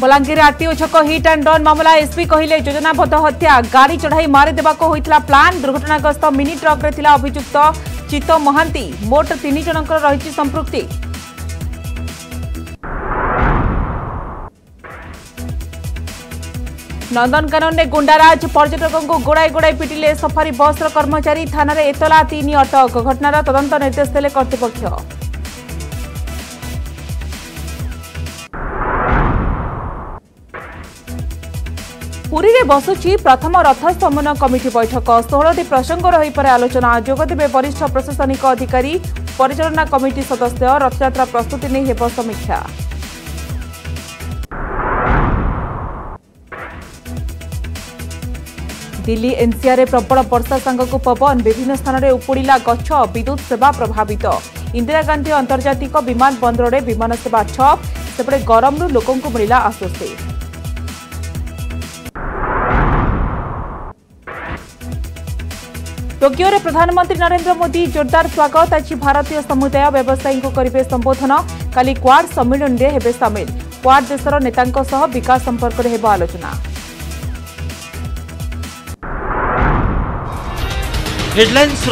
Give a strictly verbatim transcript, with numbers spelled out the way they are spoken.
Balangir RTO छक hit and run मामला SP कहले योजनाबद्ध हत्या गाड़ी चढ़ाई मारिदेवा होता प्लान दुर्घटनाग्रस्त मिनि ट्रक रे थिला अभियुक्त चित्त महांती मोट तीन जनकर रही संपृक्ति। नंदनकानन में गुंडाराज पर्यटकों को गोड़ाई गोड़ाई पिटिले सफारी बस कर्मचारी थाना रे एतला तीन अटक घटनार तदंत निर्देश देले कर्तृपक्ष। पुरी में बसुची प्रथम रथ समन्वय कमिटी बैठक सोलह प्रसंग रहीपर आलोचना जोगदेवे वरिष्ठ प्रशासनिक अधिकारी परिचालना कमिटी सदस्य रथयात्रा प्रस्तुति नहीं हेब समीक्षा। दिल्ली एनसीआर प्रबल वर्षा संगक पवन विभिन्न स्थान में उपुड़ा गछ विद्युत सेवा प्रभावित इंदिरा गांधी अंतर्जातिक विमान बंदर में विमान सेवा ठप सेपटे गरमरू लोकों मिला आश्वस्ति। टोकियो रे प्रधानमंत्री नरेंद्र मोदी जोरदार स्वागत आज भारतीय समुदाय व्यवसायी को करेंगे संबोधन काली क्वाड सम्मेलन में हेबे सामिल क्वाड देशर नेतांको सह विकास संपर्क में हेब आलोचना। हेडलाइंस।